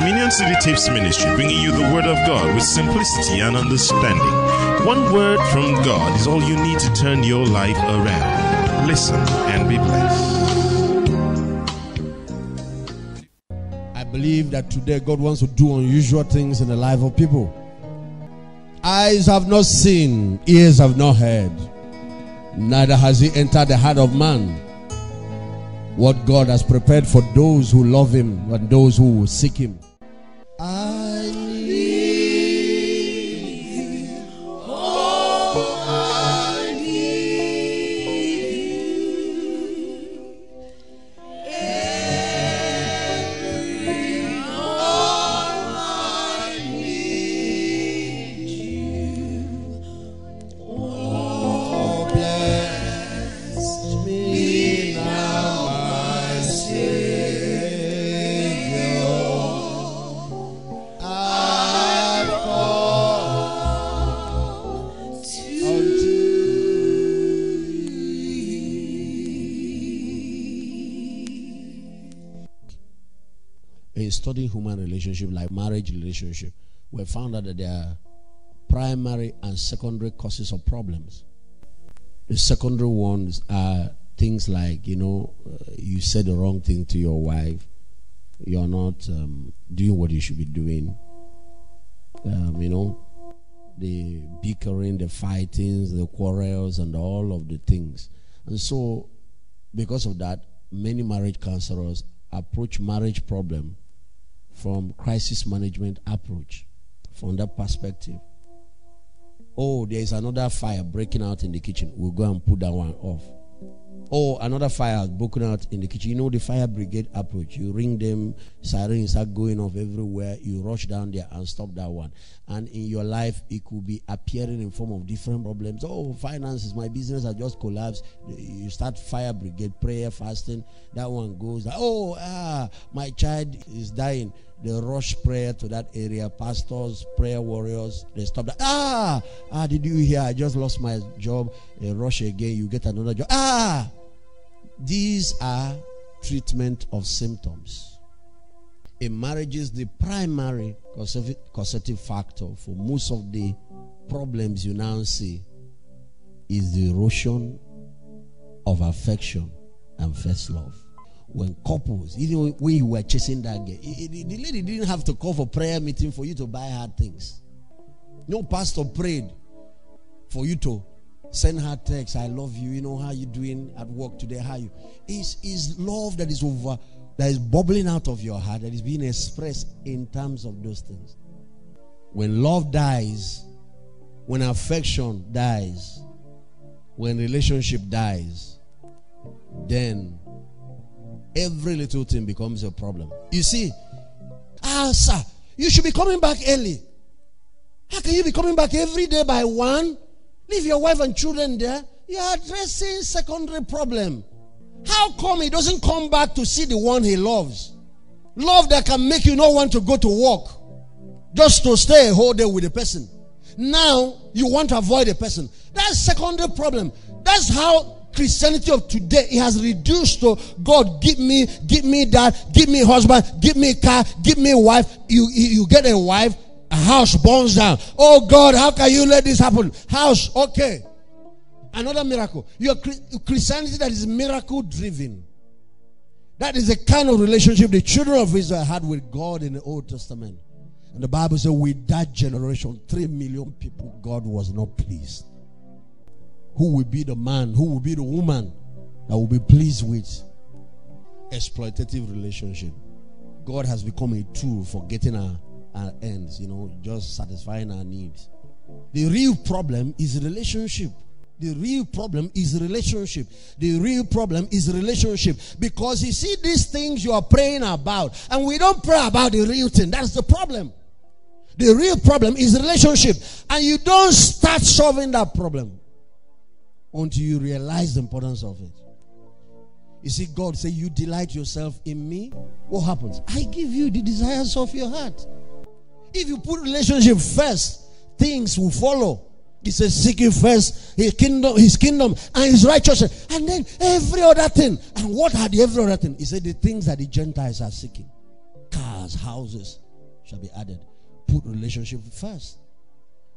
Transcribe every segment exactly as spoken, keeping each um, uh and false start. Dominion City Tapes Ministry, bringing you the Word of God with simplicity and understanding. One word from God is all you need to turn your life around. Listen and be blessed. I believe that today God wants to do unusual things in the life of people. Eyes have not seen, ears have not heard, neither has He entered the heart of man what God has prepared for those who love Him and those who seek Him. I need, oh, I need every all I need You. Oh, bless me now, studying human relationship like marriage relationship, we found out that there are primary and secondary causes of problems. The secondary ones are things like, you know, you said the wrong thing to your wife, you're not um, doing what you should be doing, um, you know, the bickering, the fightings, the quarrels, and all of the things. And so because of that, many marriage counselors approach marriage problem from crisis management approach, from that perspective. Oh, there is another fire breaking out in the kitchen. We'll go and put that one off. Oh, another fire has broken out in the kitchen. You know the fire brigade approach. You ring them, sirens are going off everywhere. You rush down there and stop that one. And in your life, it could be appearing in form of different problems. Oh, finances, my business has just collapsed. You start fire brigade, prayer, fasting. That one goes. Oh, ah, my child is dying. They rush prayer to that area. Pastors, prayer warriors, they stop that. Ah, ah, did you hear? I just lost my job. They rush again. You get another job. Ah, these are treatment of symptoms. In marriages, the primary causative factor for most of the problems you now see is the erosion of affection and first love. When couples, even when you were chasing that girl, the lady didn't have to call for prayer meeting for you to buy her things. No pastor prayed for you to send her text, I love you, you know, how you doing at work today, how you. It's, it's love that is over, that is bubbling out of your heart, that is being expressed in terms of those things. When love dies, when affection dies, when relationship dies, then every little thing becomes a problem. You see, ah, sir, you should be coming back early. How can you be coming back every day by one? Leave your wife and children there. You are addressing secondary problem. How come he doesn't come back to see the one he loves? Love that can make you not want to go to work, just to stay a whole day with a person. Now you want to avoid a person. That's secondary problem. That's how Christianity of today, it has reduced to God, give me, give me that, give me husband, give me car, give me wife. You, you get a wife, a house burns down. Oh God, how can you let this happen? House, okay. Another miracle. Your Christianity that is miracle driven. That is the kind of relationship the children of Israel had with God in the Old Testament. And the Bible says with that generation, three million people, God was not pleased. Who will be the man? Who will be the woman that will be pleased with exploitative relationship? God has become a tool for getting our, our ends, you know, just satisfying our needs. The real problem is relationship. The real problem is relationship. The real problem is relationship. Because you see these things you are praying about, and we don't pray about the real thing. That's the problem. The real problem is relationship. And you don't start solving that problem until you realize the importance of it. You see, God say, you delight yourself in me. What happens? I give you the desires of your heart. If you put relationship first, things will follow. He says, seek ye first his kingdom, his kingdom and his righteousness, and then every other thing. And what are the every other thing? He said, the things that the Gentiles are seeking. Cars, houses, shall be added. Put relationship first.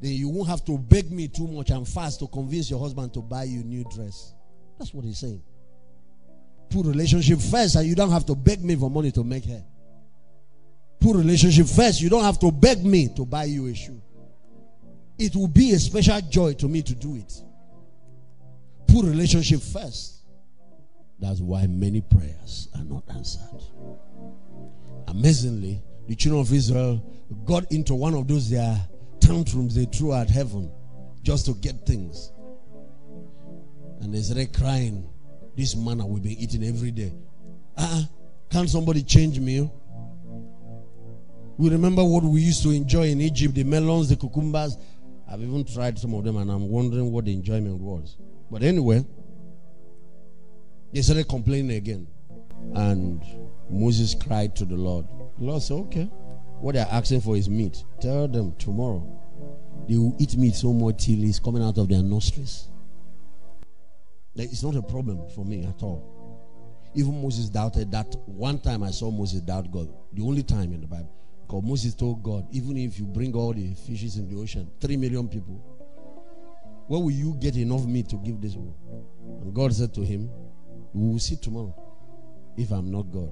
Then you won't have to beg me too much and fast to convince your husband to buy you a new dress. That's what he's saying. Put relationship first and you don't have to beg me for money to make hair. Put relationship first. You don't have to beg me to buy you a shoe. It will be a special joy to me to do it. Put relationship first. That's why many prayers are not answered. Amazingly, the children of Israel got into one of those their tantrums they threw at heaven just to get things. And they started crying, this manna we've been eating every day. Uh-uh. Can't somebody change meal? We remember what we used to enjoy in Egypt, the melons, the cucumbers. I've even tried some of them and I'm wondering what the enjoyment was. But anyway, they started complaining again. And Moses cried to the Lord. The Lord said, okay, what they're asking for is meat. Tell them tomorrow they will eat meat so much till it's coming out of their nostrils. It's not a problem for me at all. Even Moses doubted that. One time I saw Moses doubt God. The only time in the Bible. Because Moses told God, even if you bring all the fishes in the ocean, three million people, where will you get enough meat to give this one? And God said to him, we will see tomorrow if I'm not God.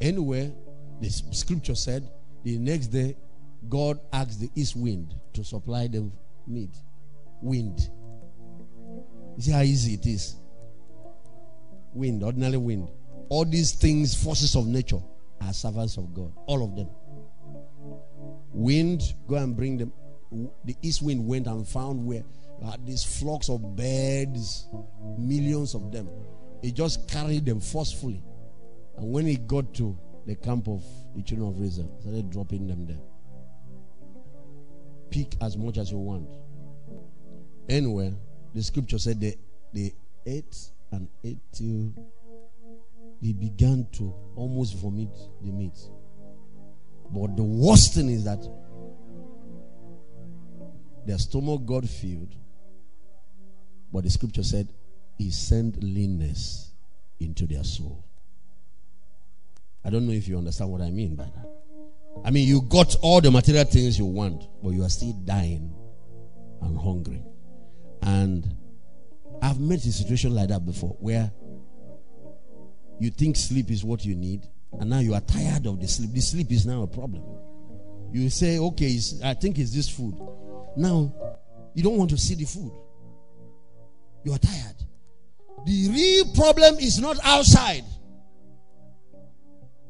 Anyway, the scripture said, the next day, God asked the east wind to supply them meat. Wind. You see how easy it is. Wind, ordinary wind. All these things, forces of nature, are servants of God. All of them. Wind, go and bring them. The east wind went and found where uh, these flocks of birds, millions of them. It just carried them forcefully. And when it got to the camp of the children of Israel, started dropping them there. Pick as much as you want. Anyway, the scripture said they, they ate and ate till they began to almost vomit the meat. But the worst thing is that their stomach got filled, but the scripture said he sent leanness into their soul. I don't know if you understand what I mean by that. I mean, you got all the material things you want, but you are still dying and hungry. And I've met a situation like that before, where you think sleep is what you need, and now you are tired of the sleep. The sleep is now a problem. You say, okay, it's, I think it's this food. Now, you don't want to see the food. You are tired. The real problem is not outside.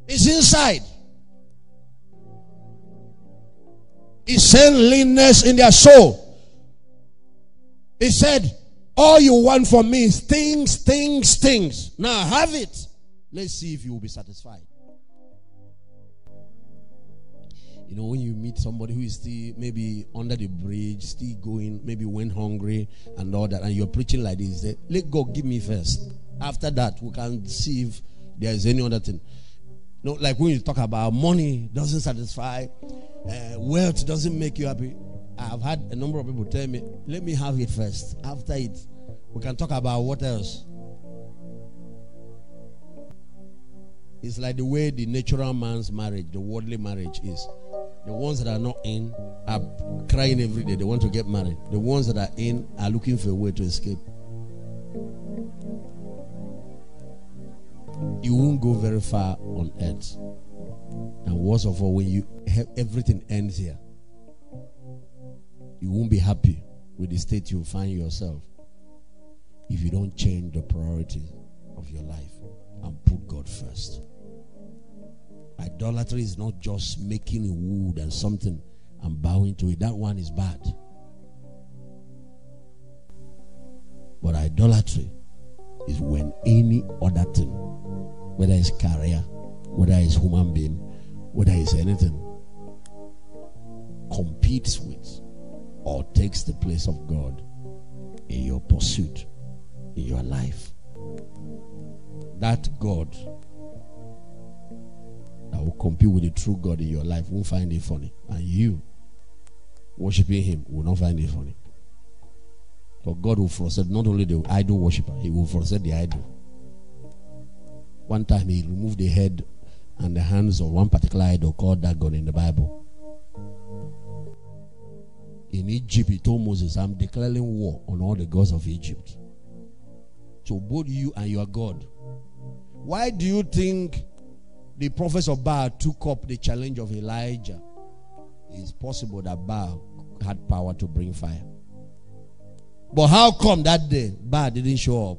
It's inside. It sent leanness in their soul. It said, all you want from me is things, things, things. Now have it. Let's see if you will be satisfied. You know, when you meet somebody who is still maybe under the bridge, still going, maybe went hungry and all that, and you're preaching like this, say, let God give me first. After that, we can see if there is any other thing. No, like when you talk about money doesn't satisfy, uh, wealth doesn't make you happy. I've had a number of people tell me, let me have it first. After it, we can talk about what else. It's like the way the natural man's marriage, the worldly marriage is. The ones that are not in are crying every day. They want to get married. The ones that are in are looking for a way to escape. You won't go very far on earth. And worst of all, when you have everything ends here, you won't be happy with the state you find yourself if you don't change the priority of your life and put God first. Idolatry is not just making a wood and something and bowing to it. That one is bad. But idolatry is when any other thing, whether it's career, whether it's human being, whether it's anything, competes with or takes the place of God in your pursuit, in your life. That God that will compete with the true God in your life won't find it funny. And you, worshiping Him, will not find it funny. But God will frustrate not only the idol worshiper, He will frustrate the idol. One time He removed the head and the hands of one particular idol called Dagon in the Bible. In Egypt, he told Moses, I'm declaring war on all the gods of Egypt. So both you and your God. Why do you think the prophets of Baal took up the challenge of Elijah? It's possible that Baal had power to bring fire. But how come that day Baal didn't show up?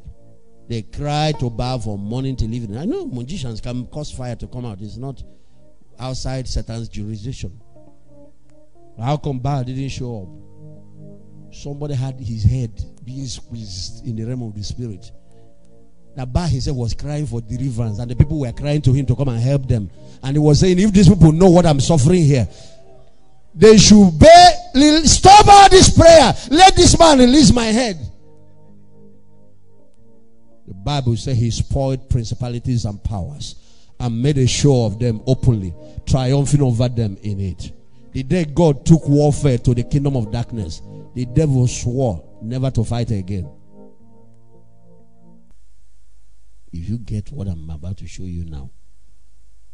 They cried to Baal from morning till evening. I know magicians can cause fire to come out. It's not outside Satan's jurisdiction. How come Baal didn't show up? Somebody had his head being squeezed in the realm of the spirit. Now Baal himself was crying for deliverance, and the people were crying to him to come and help them. And he was saying, if these people know what I'm suffering here, they should be, stop all this prayer. Let this man release my head. The Bible says he spoiled principalities and powers and made a show of them openly, triumphing over them in it. The day God took warfare to the kingdom of darkness, the devil swore never to fight again. If you get what I'm about to show you now,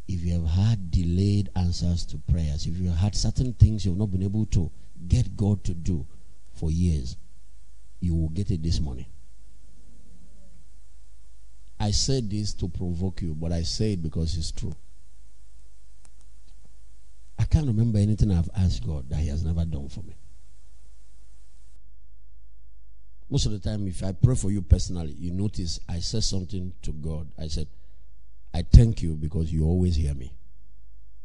if you have had delayed answers to prayers, if you have had certain things you have not been able to get God to do for years, you will get it this morning. I said this to provoke you, but I say it because it's true. I can't remember anything I've asked God that he has never done for me. Most of the time, if I pray for you personally, you notice I said something to God. I said, I thank you because you always hear me.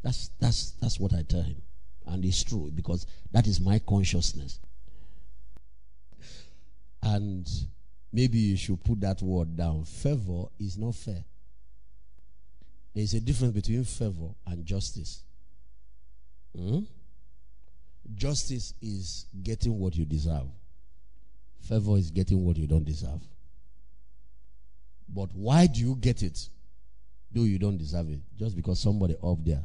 That's, that's, that's what I tell him. And it's true because that is my consciousness. And maybe you should put that word down. Favor is not fair. There's a difference between favor and justice. Hmm? Justice is getting what you deserve. Favor is getting what you don't deserve. But why do you get it though you don't deserve it? Just because somebody up there